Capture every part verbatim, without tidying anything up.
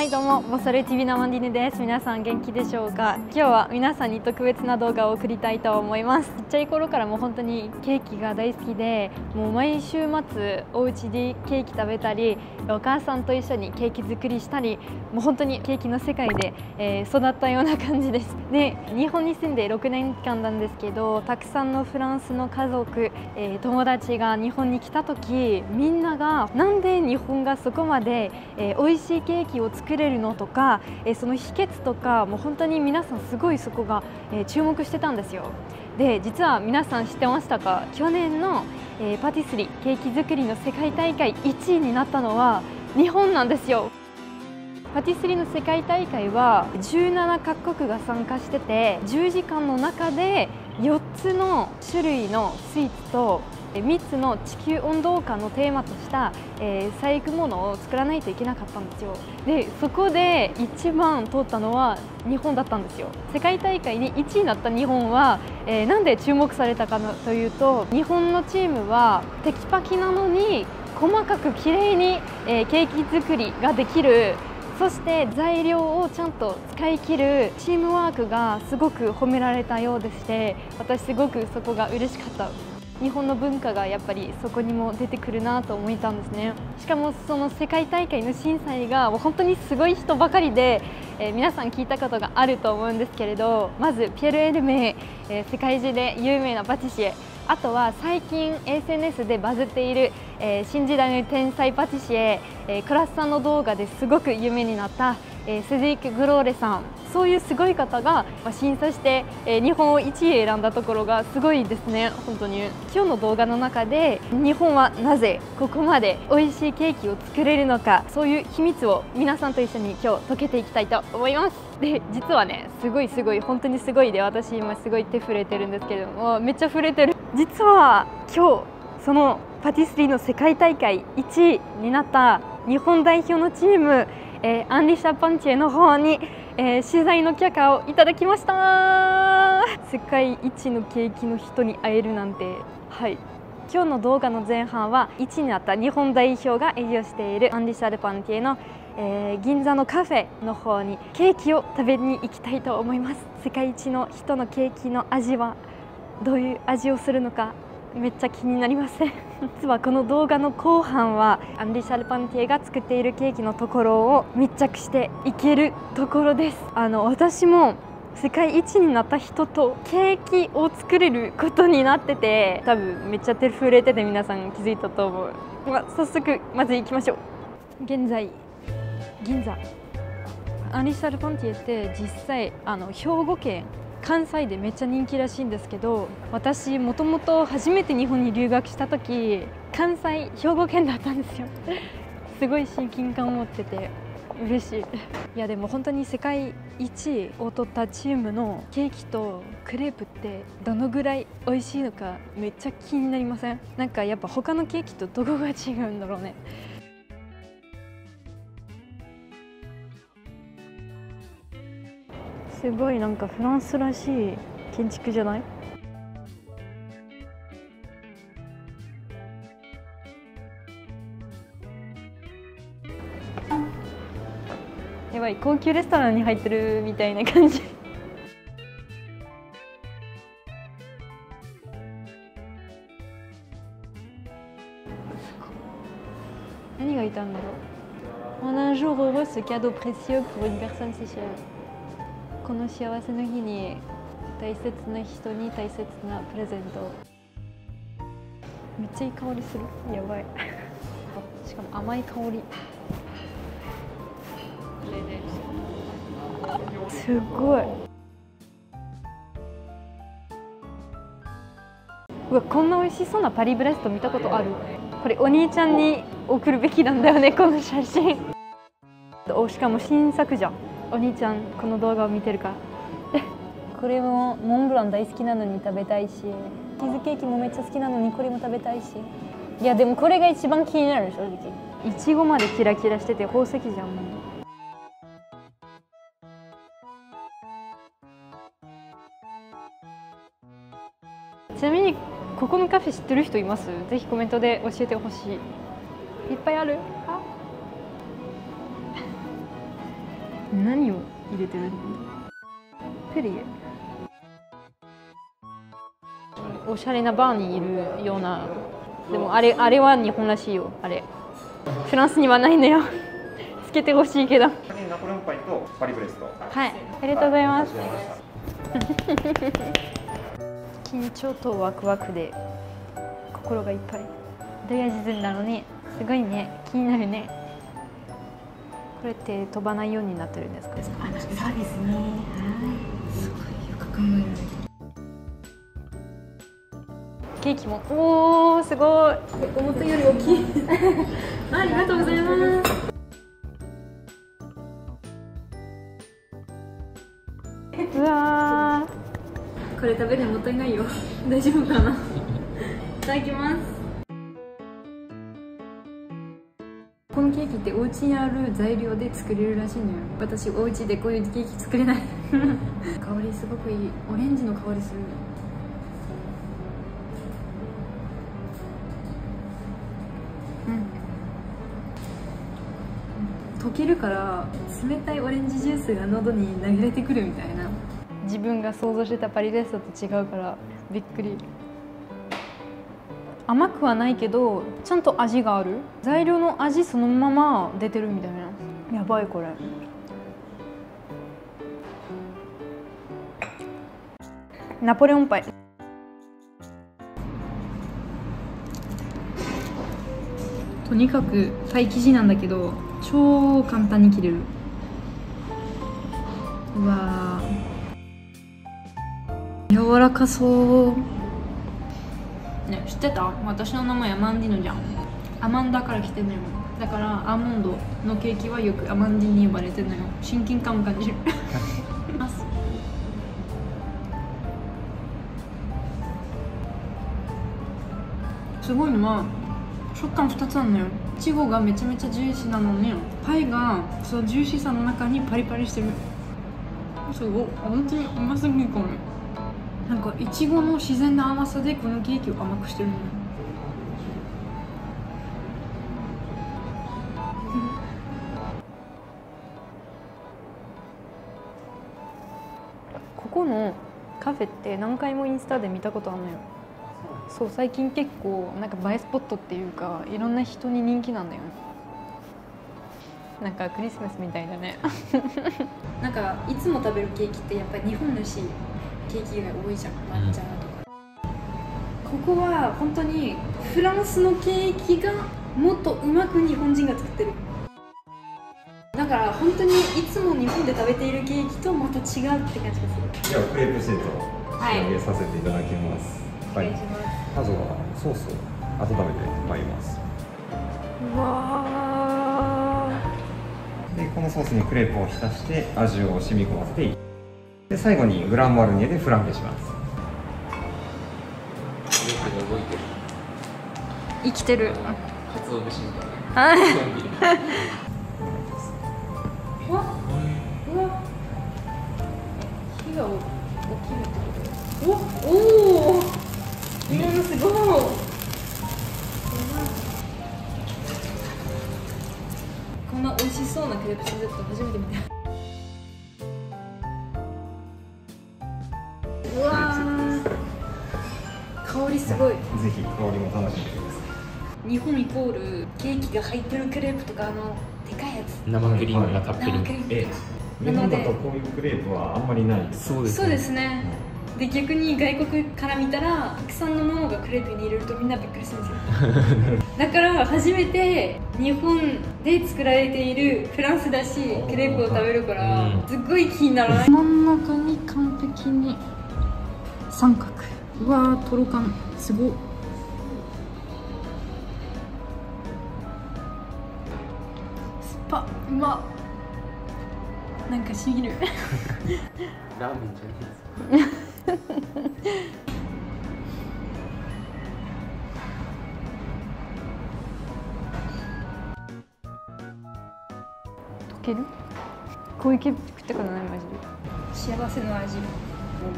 はいどうもボサル ティーブイ のマンディネです。皆さん元気でしょうか。今日は皆さんに特別な動画を送りたいと思います。ちっちゃい頃からもう本当にケーキが大好きで、もう毎週末お家でケーキ食べたり、お母さんと一緒にケーキ作りしたり、もう本当にケーキの世界で、えー、育ったような感じです。で、日本に住んでろくねんかんなんですけど、たくさんのフランスの家族、えー、友達が日本に来た時、みんながなんで日本がそこまで、えー、美味しいケーキを作れるのとか、えー、その秘訣とか、もう本当に皆さんすごいそこが、えー、注目してたんですよ。で、実は皆さん知ってましたか？去年の、えー、パティスリーケーキ作りの世界大会いちいになったのは日本なんですよ。パティスリーの世界大会はじゅうななかこくが参加してて、じゅうじかんの中でよっつの種類のスイーツとみっつの地球温暖化のテーマとした、えー、細工物を作らないといけなかったんですよ。で、そこで一番通ったのは日本だったんですよ。世界大会にいちいになった日本は、えー、なんで注目されたかというと、日本のチームはテキパキなのに細かくきれいに、えー、ケーキ作りができる。そして材料をちゃんと使い切るチームワークがすごく褒められたようでして、私すごくそこが嬉しかった。日本の文化がやっぱりそこにも出てくるなと思えたんですね。しかもその世界大会の審査員がもう本当にすごい人ばかりで、えー、皆さん聞いたことがあると思うんですけれど、まずピエール・エルメ、えー、世界中で有名なパティシエ、あとは最近 エスエヌエス でバズっている、えー、新時代の天才パティシエ、えー、クラスさんの動画ですごく有名になった、えー、セデリック・グローレさん、そういうすごい方が、まあ、審査して、えー、日本をいちい選んだところがすごいですね。本当に今日の動画の中で、日本はなぜここまで美味しいケーキを作れるのか、そういう秘密を皆さんと一緒に今日解けていきたいと思います。で、実はね、すごいすごい本当にすごいで、私今すごい手震えてるんですけれども、めっちゃ震えてる。実は今日そのパティスリーの世界大会いちいになった日本代表のチーム、えー、アンリシャ・パンチェの方に、えー、取材の許可をいただきました。世界一のケーキの人に会えるなんて。はい、今日の動画の前半はいちいになった日本代表が営業しているアンリシャ・ルパンティエの、えー、銀座のカフェの方にケーキを食べに行きたいと思います。世界一の人のケーキの味はどういう味をするのか、めっちゃ気になりません実はこの動画の後半はアンリ・シャルパンティエが作っているケーキのところを密着していけるところです。あの、私も世界一になった人とケーキを作れることになってて、多分めっちゃ手震えてて皆さん気づいたと思う。まあ、早速まず行きましょう。現在銀座、アンリ・シャルパンティエって実際あの兵庫県関西でめっちゃ人気らしいんですけど、私もともと初めて日本に留学した時、関西兵庫県だったんですよすごい親近感を持ってて嬉しい。いやでも本当に世界一を取ったチームのケーキとクレープってどのぐらい美味しいのか、めっちゃ気になりません？なんかやっぱ他のケーキとどこが違うんだろうね。すごいなんかフランスらしい建築じゃない？やばい、高級レストランに入ってるみたいな感じ何がいたんだろう。On a un jour heureux ce cadeau précieux pour une personne si chère。この幸せの日に大切な人に大切なプレゼント。めっちゃいい香りする。やばいしかも甘い香りすごい。うわ、こんな美味しそうなパリブレスト見たことある。これお兄ちゃんに送るべきなんだよね、この写真お、しかも新作じゃん。お兄ちゃんこの動画を見てるかこれもモンブラン大好きなのに食べたいし、チーズケーキもめっちゃ好きなのにこれも食べたいし。いやでもこれが一番気になる、正直。いちごまでキラキラしてて宝石じゃんもう。ちなみにここのカフェ知ってる人います？ぜひコメントで教えてほしい。いっぱいある。あ何を入れてるんだろう。ペリエ。おしゃれなバーにいるような。でもあれ、あれは日本らしいよ。あれフランスにはないんだよ。つけてほしいけど。ナポレオンパイとパリブレスト。はい、ありがとうございます。緊張とワクワクで心がいっぱい。どういう味するんだろうね。すごいね、気になるね。これって飛ばないようになってるんですか。あ、そうですね。はい、すごいよく考える。ケーキも、おお、すごい。思ったより大きい。ありがとうございます。うわー、これ食べるのもったいないよ。大丈夫かな。いただきます。このケーキってお家にある材料で作れるらしいのよ。私お家でこういうケーキ作れない。香りすごくいい。オレンジの香りする。溶けるから冷たいオレンジジュースが喉に流れてくるみたいな。自分が想像してたパリレストと違うからびっくり。甘くはないけどちゃんと味がある。材料の味そのまま出てるみたいな。やばいこれ。ナポレオンパイ。とにかくパイ生地なんだけど超簡単に切れる。うわー、柔らかそう。ね、知ってた？私の名前アマンディーノじゃん。アマンダから来てんのよ。だからアーモンドのケーキはよくアマンディーに呼ばれてんのよ。親近感を感じる。すごいのは食感ふたつあるのよ。いちごがめちゃめちゃジューシーなのにパイがそのジューシーさの中にパリパリしてる。すごい、本当に甘すぎる。これなんかいちごの自然な甘さでこのケーキを甘くしてるの。ここのカフェって何回もインスタで見たことあるのよ。そう、最近結構なんか映えスポットっていうかいろんな人に人気なんだよね。なんかクリスマスみたいだね。なんかいつも食べるケーキってやっぱり日本らしいケーキが多いじゃん。抹茶とか。ここは本当にフランスのケーキがもっとうまく日本人が作ってる。だから本当にいつも日本で食べているケーキとまた違うって感じがする。ではクレープシートを仕上げさせていただきます、はい。はい、まずはソースを温めてまいります。うわで、このソースにクレープを浸して味を染み込ませて、で最後にグランマルニエでフランベします。生きてる。カツオ節みたいな。うわうわ、火が起きるってこと。おおー、うん、すごい。こんな美味しそうなクレープシート初めて見た。うわー、香りすごい。ぜひ香りも楽しんでください。日本イコールケーキが入ってるクレープとか、あのでかいやつ、生クリームがたっぷり。日本だとこういうクレープはあんまりない。そうですね。で、逆に外国から見たらたくさんのものがクレープに入れるとみんなびっくりするんですよ。だから初めて日本で作られているフランスだしクレープを食べるから、うん、すっごい気にならない。真ん中に完璧に三角。うわー、トロ感すごい。スパ、うまっ、なんかしみる。ラーメンじゃないですか。溶ける。こういうケーキ食ったことないマジで。幸せの味。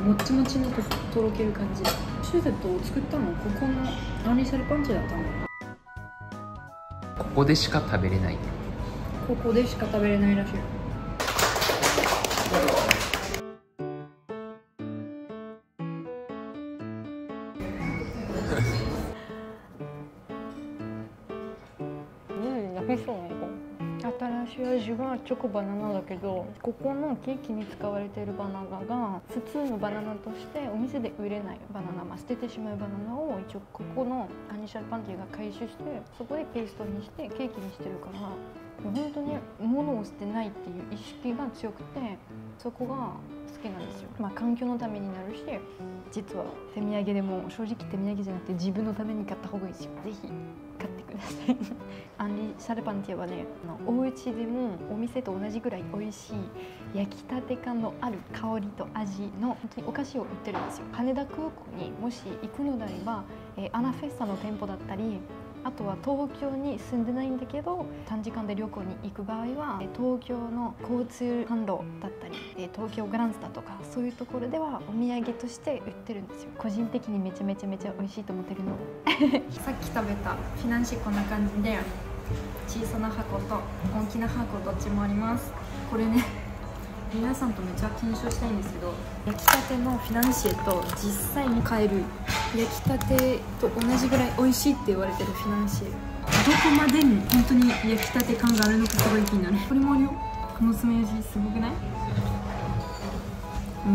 もっちもちのととろける感じ。シューゼットを作ったのここのアンリサルパンチだったの。ここでしか食べれない。ここでしか食べれないらしい。緑が美そうね。新しい味はチョコバナナだけど、ここのケーキに使われているバナナが普通のバナナとしてお店で売れないバナナ、まあ、捨ててしまうバナナを一応ここのアニシャルパンティが回収して、そこでペーストにしてケーキにしてるから、本当に物を捨てないっていう意識が強くて、そこが好きなんですよ。まあ、環境のためになるし、実は手土産でも正直手土産じゃなくて自分のために買った方がいいし、ぜひ買ってください。アンリシャルパンティはね、お家でもお店と同じぐらい美味しい焼きたて感のある香りと味の本当にお菓子を売ってるんですよ。羽田空港にもし行くのであれば、えー、アナフェスタの店舗だったり、あとは東京に住んでないんだけど短時間で旅行に行く場合は、東京の交通販路だったり東京グランスタとか、そういうところではお土産として売ってるんですよ。個人的にめちゃめちゃめちゃ美味しいと思ってるの。さっき食べたフィナンシェ、こんな感じで小さな箱と大きな箱どっちもあります。これね、皆さんとめちゃ検証したいんですけど、焼きたてのフィナンシェと実際に買える焼きたてと同じぐらい美味しいって言われてるフィナンシェ、どこまでに本当に焼きたて感があるのかすごい気になる。これもあるよ、この爪楊枝すごくない？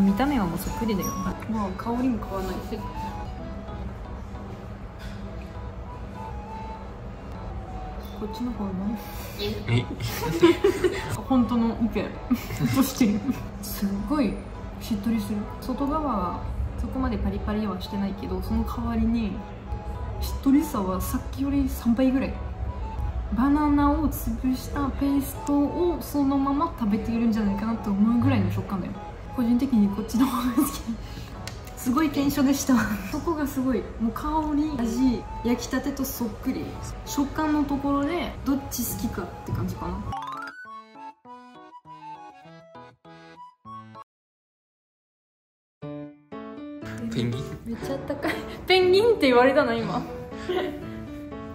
見た目はもうそっくりだよ。まあ香りも変わらない。こっちの方がえ本当の意見としてる。すごいしっとりする。外側はそこまでパリパリはしてないけど、その代わりにしっとりさはさっきよりさんばいぐらい。バナナを潰したペーストをそのまま食べているんじゃないかなと思うぐらいの食感だよ。個人的にこっちの方が好き。すごい検証でした。そこがすごい、もう香り、味、焼きたてとそっくり、食感のところでどっち好きかって感じかな。ペンギンめっちゃ高い。ペンギンって言われたな今。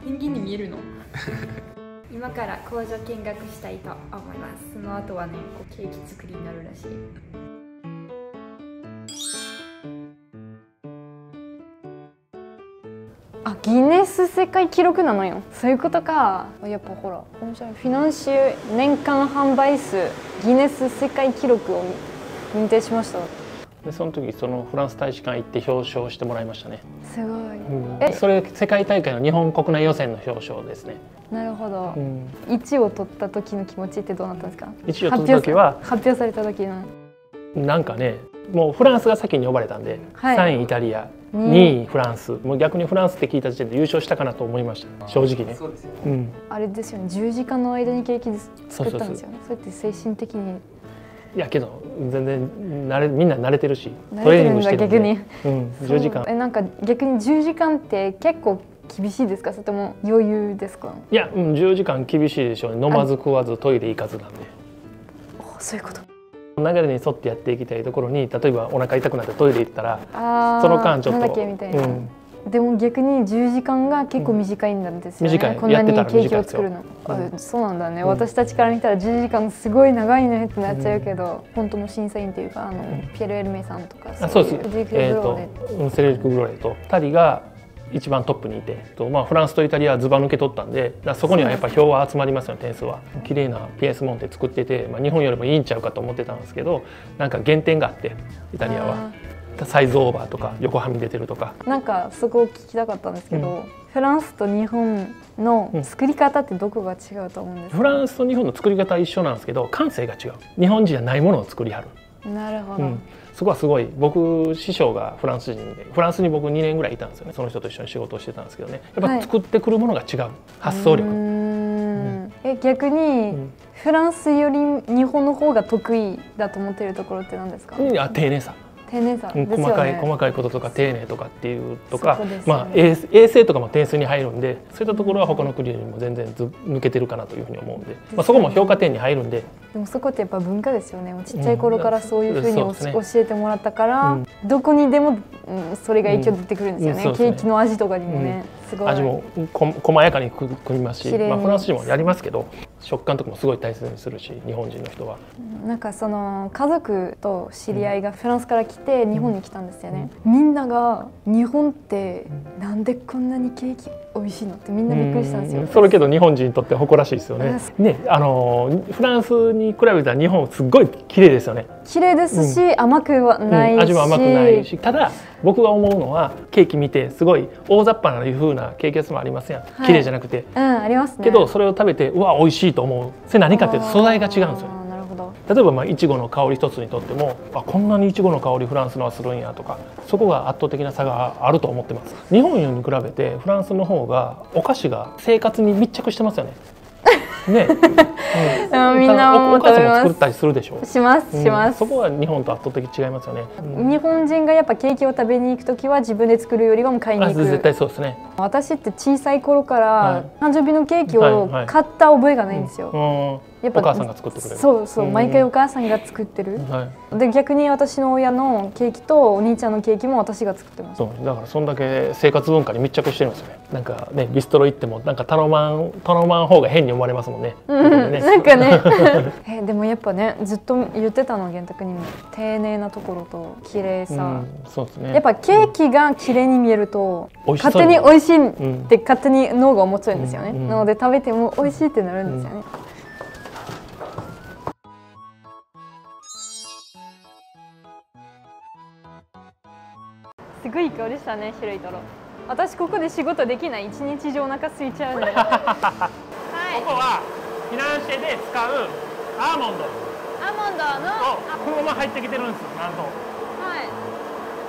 ペンギンに見えるの？今から工場見学したいと思います。その後はね、こうケーキ作りになるらしい。あ、ギネス世界記録なのよ。そういうことか。やっぱほら、フィナンシェ年間販売数ギネス世界記録を認定しました。でその時そのフランス大使館行って表彰してもらいましたね。すごい、うん、えそれ世界大会の日本国内予選の表彰ですね。なるほど、うん、いちいを取った時の気持ちってどうなったんですか？いちいを取った時は発表された時のなんかね、もうフランスが先に呼ばれたんで、はい、さんいイタリア、にいフランス、もう逆にフランスって聞いた時点で優勝したかなと思いました。正直ね。あれですよね、じゅうじかんの間にケーキ作ったんですよね。そうやって精神的に。いやけど全然慣れ、みんな慣れてるし、トレーニングしてるんで、逆に、うん、じゅうじかん。え、なんか逆にじゅうじかんって結構厳しいですか、それとも余裕ですか？いや、うん、じゅうじかん厳しいでしょうね。飲まず食わずトイレ行かずなんで。お、そういうこと。流れに沿ってやっていきたいところに、例えばお腹痛くなってトイレ行ったらその間ちょっとなんだっけみたいな、うん、でも逆にじゅうじかんが結構短いんですよね、うん、こんなにケーキを作るの、うん、そうなんだね、うん、私たちから見たらじゅうじかんすごい長いねってなっちゃうけど、うん、本当の審査員というか、あの、うん、ピエール・エルメさんとか、そうです、えーとセルジク・グロレとふたりが一番トップにいて、まあ、フランスとイタリアはずば抜け取ったんで、そこにはやっぱ票は集まりますよね、点数は。綺麗なピエスモンテ作ってて、まあ、日本よりもいいんちゃうかと思ってたんですけど、なんか減点があってイタリアはサイズオーバーとか横はみ出てるとか。なんかそこを聞きたかったんですけど、うん、フランスと日本の作り方ってどこが違うと思うんですか？フランスと日本の作り方は一緒なんですけど、感性が違う。日本人じゃないものを作りはる。なるほど、うん、そこはすごい。僕師匠がフランス人で、フランスに僕にねんぐらいいたんですよね。その人と一緒に仕事をしてたんですけどね、やっぱ作ってくるものが違う、はい、発想力。うん、え逆に、うん、フランスより日本の方が得意だと思っているところって何ですか？あ、丁寧さ。丁寧さ、うん、細かい細かいこととか丁寧とかっていうとか、ね、まあ衛生とかも点数に入るんで、そういったところは他の国よりも全然ず抜けてるかなというふうに思うんで、まあ、そこも評価点に入るんで。でもそこってやっぱ文化ですよね。ちっちゃい頃からそういうふうに、うんね、教えてもらったから、うん、どこにでも、うん、それが影響出てくるんですよね、ケーキの味とかにもね。うん味もこ細やかにく組みますし、まあ、フランス人もやりますけど食感とかもすごい大切にするし、日本人の人はなんかその家族と知り合いがフランスから来て日本に来たんですよね、うん、みんなが日本ってなんでこんなにケーキ美味しいのってみんなびっくりしたんですよ。それけど日本人にとって誇らしいですよね。ね、あのフランスに比べたら日本すごい綺麗ですよね。綺麗ですし、うん、甘くはないし、うん、味も甘くないし、ただ僕が思うのはケーキ見てすごい大雑把ないう風なケーキ屋さんもありますやん、はい、綺麗じゃなくて、うん、ありますね。けどそれを食べてうわ美味しいと思う、それ何かっていうと素材が違うんですよね。例えばまあいちごの香り一つにとっても、あ、こんなにいちごの香りフランスのはするんやとか、そこが圧倒的な差があると思ってます。日本に比べてフランスの方がお菓子が生活に密着してますよね。ね、みんなお母さんも作ったりするでしょ。しますします。そこは日本と圧倒的違いますよね。日本人がやっぱケーキを食べに行くときは自分で作るよりはもう買いに行く。絶対そうですね。私って小さい頃から誕生日のケーキを買った覚えがないんですよ。やっぱお母さんが作ってくれる。そうそう、毎回お母さんが作ってる。で逆に私の親のケーキとお兄ちゃんのケーキも私が作ってます。そう、だからそんだけ生活文化に密着してるんですよね。なんかね、ビストロ行ってもなんか頼まん頼まん方が変に思われます。ね、うん、なんかねえ、でもやっぱねずっと言ってたの玄太君にも、丁寧なところと綺麗さ、うん、そうですね。やっぱケーキが綺麗に見えると、うん、勝手に美味しいって勝手に脳が思っちゃうんですよね、うん、なので食べても美味しいってなるんですよね、うんうん。すごい香りしたね、白いトロ。私ここで仕事できない、一日中お腹空いちゃうんでここはフィナンシェで使うアーモンド、アーモンドの風も入ってきてるんですよ、なんと。はい、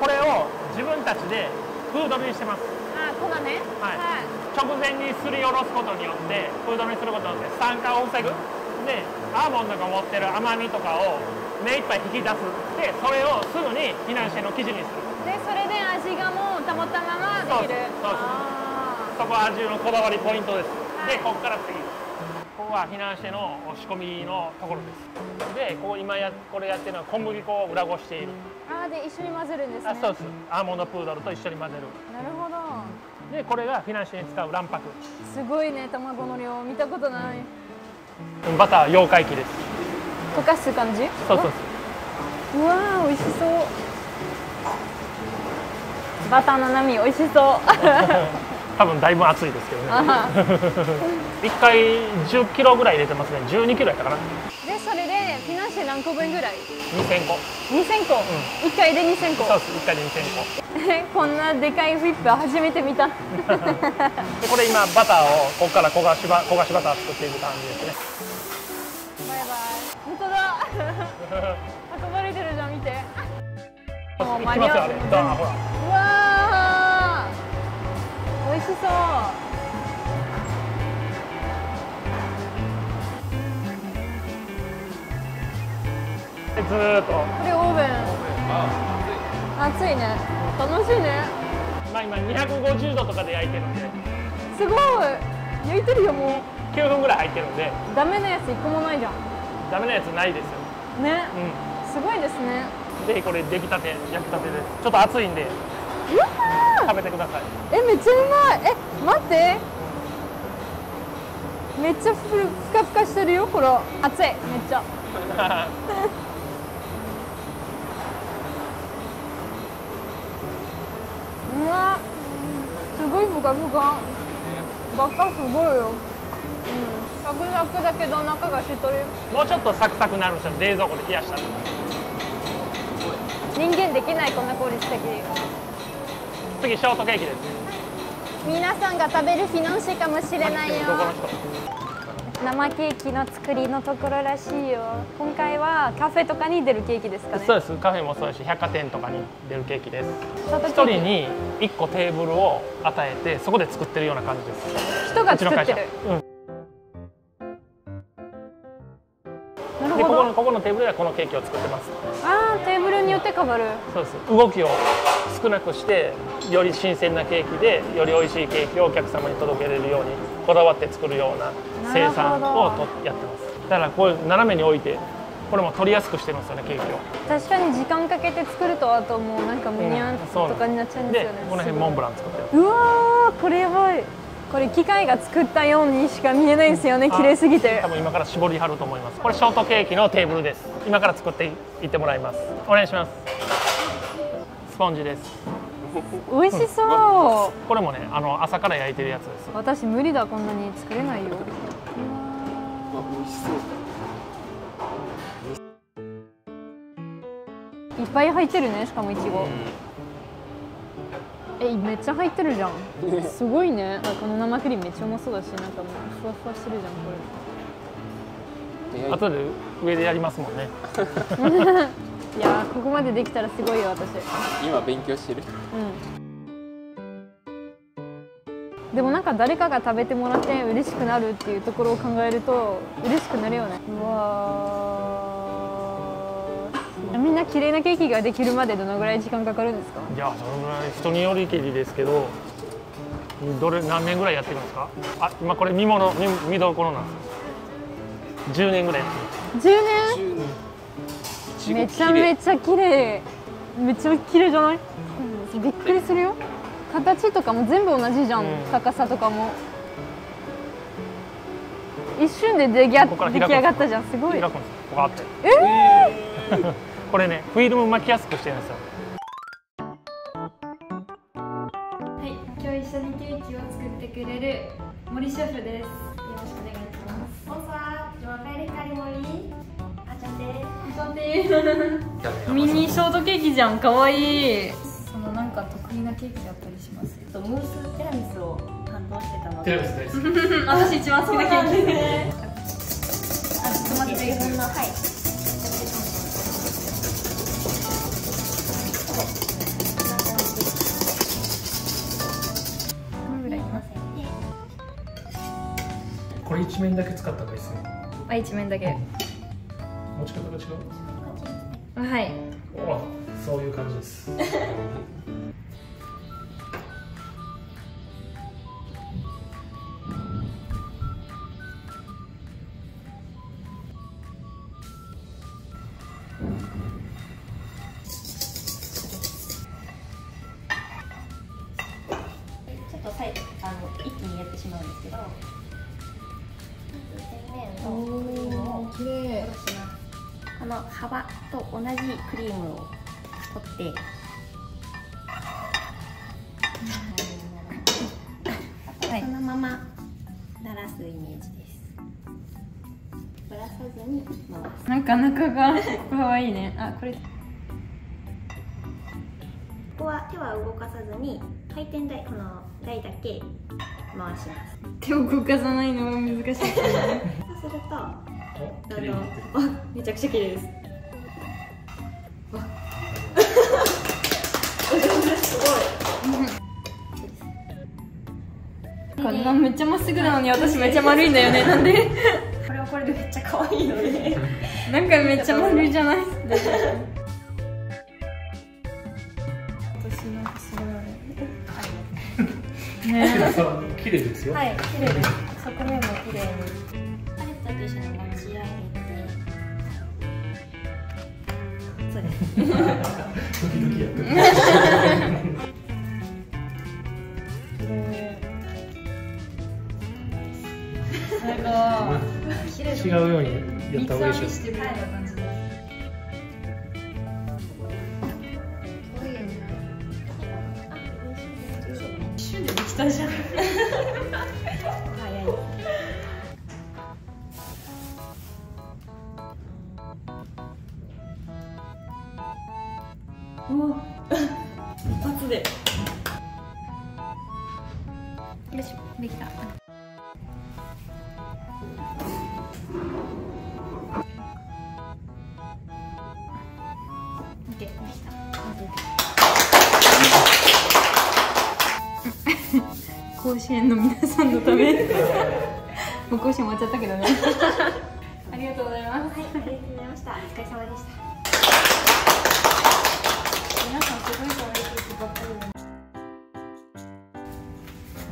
これを自分たちでフードにしてます。あ、ここがね、はい、はい、直前にすりおろすことによってフードにすることによって酸化を防ぐで、アーモンドが持ってる甘みとかを目いっぱい引き出すで、それをすぐにフィナンシェの生地にするで、それで味がもう保ったままできる。そうです、そうです。そこは味のこだわりポイントです。で、ここから次、ここはフィナンシェの仕込みのところです。で、ここ今やこれやってるのは小麦粉を裏ごしている。ああ、で一緒に混ぜるんですね。あ、そうです。アーモンドプードルと一緒に混ぜる。なるほど。で、これがフィナンシェに使う卵白。すごいね、卵の量見たことない。バター溶解器です。溶かす感じ？そうそうそう。うわあ、美味しそう。バターの波美味しそう。多分だいぶ熱いですけどね。一回じゅっキロぐらい入れてますね。じゅうにキロやったかな。でそれでフィナンシェ何個分ぐらい？にせんこ。にせんこ。うん、いっかいでにせんこ。そうです。いっかいでにせんこ。こんなでかいフィップ初めて見た。でこれ今バターをここから焦がしバ焦がしバター作っていく感じですね。バイバイ。本当だ。運ばれてるじゃん、見て。もう間に合わない。だなほら。美味しそう。ずーっと。これオーブン。熱いね。楽しいね。まあ今にひゃくごじゅうどとかで焼いてるんで。すごい。焼いてるよもう。きゅうふんぐらい入ってるんで。ダメなやつ一個もないじゃん。ダメなやつないですよ。ね。うん。すごいですね。ぜひこれ出来たて焼きたてです。ちょっと熱いんで。食べてください。え、めっちゃうまい。え、待って。めっちゃふかふかしてるよ、ほら、熱い、めっちゃ。うわ、すごいふかふか。中すごいよ。うん、サクサクだけど、中がしっとり。もうちょっとサクサクなるんですよ、冷蔵庫で冷やしたら。人間できない、こんな効率的に。次ショートケーキです。皆さんが食べるフィナンシェかもしれないよ。生ケーキの作りのところらしいよ。今回はカフェとかに出るケーキですかね。そうです。カフェもそうだし、百貨店とかに出るケーキです。一人に一個テーブルを与えて、そこで作ってるような感じです。人が作ってる。うん、なるほど。で、ここのここのテーブルではこのケーキを作ってます。ああ、テーブルによって変わる。そうです。動きを少なくしてより新鮮なケーキでより美味しいケーキをお客様に届けられるようにこだわって作るような生産をとやってます。だからこういう斜めに置いてこれも取りやすくしてるんですよね、ケーキを。確かに時間かけて作ると、あともうなんかミニアンとかになっちゃうんですよね。で、この辺モンブラン作ってる。うわー、これやばい。これ機械が作ったようにしか見えないですよね、綺麗すぎて。多分今から絞りはると思います。これショートケーキのテーブルです。今から作っていってもらいます。お願いします。スポンジです。美味しそう。これもね、あの朝から焼いてるやつです。私無理だ、こんなに作れないよ。美味しそう。いっぱい入ってるね、しかもいちご。え、めっちゃ入ってるじゃん。すごいね。この生クリームめっちゃうまそうだし、なんかもうふわふわしてるじゃん、これ。後で上でやりますもんね。いやー、ここまでできたらすごいよ、私。今勉強してる。うん。でもなんか誰かが食べてもらって嬉しくなるっていうところを考えると嬉しくなるよね。うわー。みんな綺麗なケーキができるまでどのぐらい時間かかるんですか？いや、そのぐらい人によりけりですけど、どれ何年ぐらいやってるんですか？あ、今これ見もの見どころなんです。じゅうねんぐらい。じゅうねん？めちゃめちゃ綺麗。めちゃ綺麗じゃない？うん、びっくりするよ。形とかも全部同じじゃん。うん、高さとかも。一瞬で出来上がったじゃん。すごい。開くんです。ここあって。えーこれね、フィルム巻きやすくしてるんですよ。はい、今日一緒にケーキを作ってくれる森シェフです。よろしくお願いします。こんにちは、ジョアベリカリモリ、あちゃて。ミニショートケーキじゃん、可愛い。そのなんか得意なケーキだったりします？えっとムーステラミスを担当してたので。テラミスです。私一番好きなケーキです。あ、ちょっと待って、自分のはい。これ一面だけ使ったんですよ。あ、一面だけ。持ち方が違う。はい。あ、そういう感じです。ちょっとさい、あの一気にやってしまうんですけど。綺麗。この幅と同じクリームを取って、はい、そのままならすイメージです。ぶらさずに回す。なんか中が可愛いね。あ、これ。ここは手は動かさずに回転台、この台だけ回します。手を動かさないのも難しいですね。そうすると。めちゃくちゃ綺麗です。こんなめっちゃまっすぐなのに私めっちゃ丸いんだよね。なんで？これはこれでめっちゃ可愛いので。なんかめっちゃ丸いじゃない？私なんかすごいあれ。ね。綺麗ですよ。はい、綺麗です。側面も綺麗に。一緒に持ち上げて、そうです。時々やってます。なんか違うようにやった方がいいでしょ。一瞬でできたじゃん。早い。もう一発で。よし、できた。オッケー、できた。甲子園の皆さんのため。もう甲子園終わっちゃったけどね。ありがとうございます。はい、ありがとうございました。お疲れ様でした。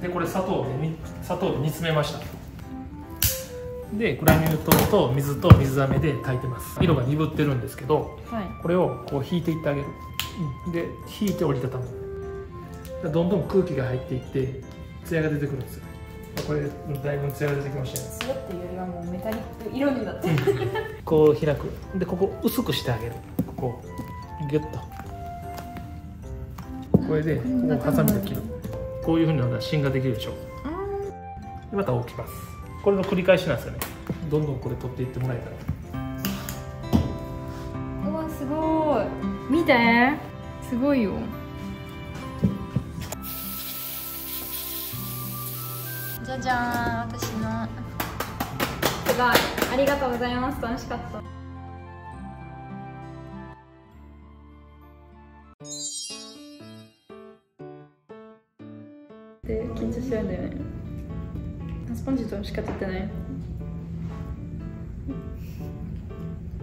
で、これ砂糖をね、砂糖を煮詰めました。でグラニュー糖と水と水飴で炊いてます。色が鈍ってるんですけど、はい、これをこう引いていってあげる。で引いて折りたたむ。どんどん空気が入っていってツヤが出てくるんですよ。これだいぶツヤが出てきましたね。ツヤっていうよりはもうメタリック色になってる、うん、こう開く。でここ薄くしてあげる。ここをギュッとこれでこうハサミで切る。こういうふうな芯ができるでしょ。でまた置きます。これの繰り返しなんですよね。どんどんこれ取っていってもらえたら。おおすごい。見てすごいよ。じゃじゃーん、私のすごい。ありがとうございます。楽しかった。で緊張しちゃうんだよね。スポンジとしか取ってない。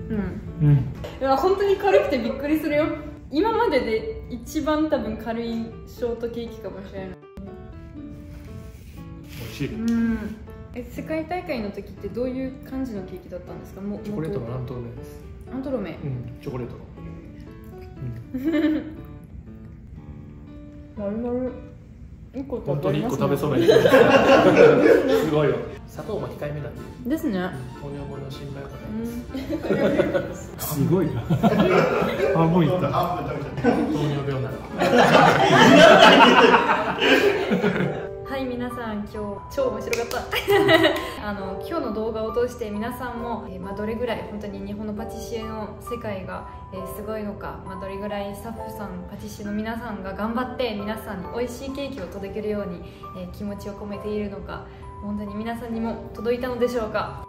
うんうん、いや本当に軽くてびっくりするよ。今までで一番多分軽いショートケーキかもしれない。うん、え世界大会の時ってどういう感じのケーキだったんですか？もチョコレートのアントロメです。アントロメ、うん、チョコレートの、うん、丸々いっこ食べ、ね、本当にいっこ食べそうなすごいよ。砂糖も控えめなんでですね。糖尿病の心配はないです。すごいなあ、もういった。糖尿病ならはい、皆さん今日超面白かったあの今日の動画を通して皆さんも、えーまあ、どれぐらい本当に日本のパティシエの世界が、えー、すごいのか、まあ、どれぐらいスタッフさんパティシエの皆さんが頑張って皆さんに美味しいケーキを届けるように、えー、気持ちを込めているのか、本当に皆さんにも届いたのでしょうか、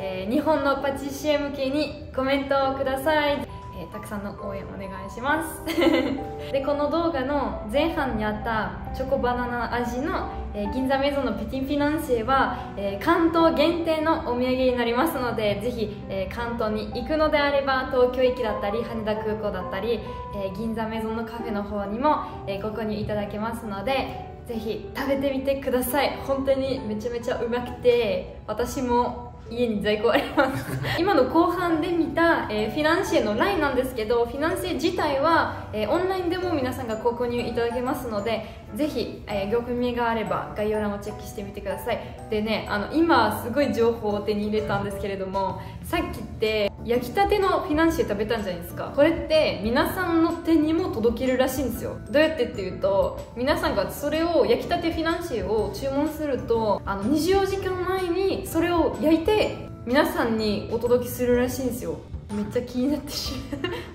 えー、日本のパティシエ向けにコメントをください。えー、たくさんの応援お願いしますでこの動画の前半にあったチョコバナナ味の、えー、銀座メゾンのペティフィナンシェは、えー、関東限定のお土産になりますので、ぜひ、えー、関東に行くのであれば東京駅だったり羽田空港だったり、えー、銀座メゾンのカフェの方にも、えー、ご購入いただけますので、ぜひ食べてみてください。本当にめちゃめちゃうまくて、私も家に在庫あります今の後半で見た、えー、フィナンシェのラインなんですけど、フィナンシェ自体は、えー、オンラインでも皆さんがご購入いただけますので、ぜひ、えー、ご興味があれば概要欄をチェックしてみてください。でね、あの今すごい情報を手に入れたんですけれども、さっきって焼きたてのフィナンシェ食べたんじゃないですか。これって皆さんの手にも届けるらしいんですよ。どうやってっていうと、皆さんがそれを焼きたてフィナンシェを注文すると、あのにじゅうよじかんまえにそれを焼いて皆さんにお届けするらしいんですよ。めっちゃ気になってし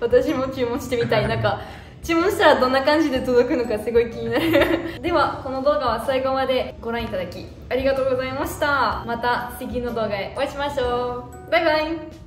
まう私も注文してみたい。なんか注文したらどんな感じで届くのかすごい気になるではこの動画は最後までご覧いただきありがとうございました。また次の動画へお会いしましょう。バイバイ。